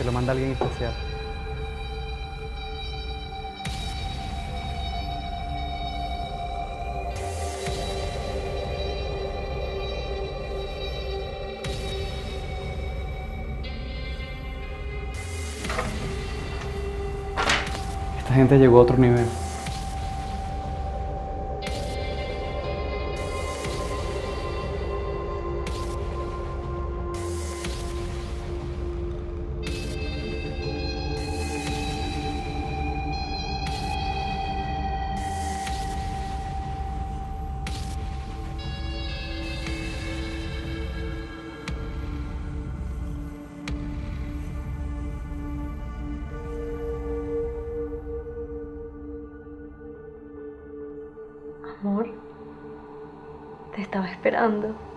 te lo manda alguien especial. Esta gente llegó a otro nivel. Amor, te estaba esperando.